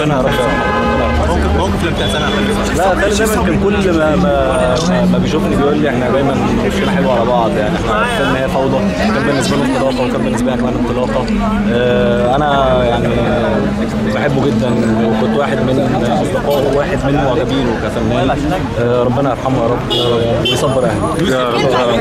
ربنا موقف لما بتاع لا خلي دايما كان كل ما بيشوفني بيقول لي احنا دايما مشينا حلو على بعض، يعني احنا فيلم هي فوضى كان بالنسبه له انطلاقه وكان بالنسبه لي كمان انطلاقه. انا يعني بحبه جدا وكنت واحد من اصدقائه وواحد من معجبينه كفنان. ربنا يرحمه يا رب ويصبر اهله.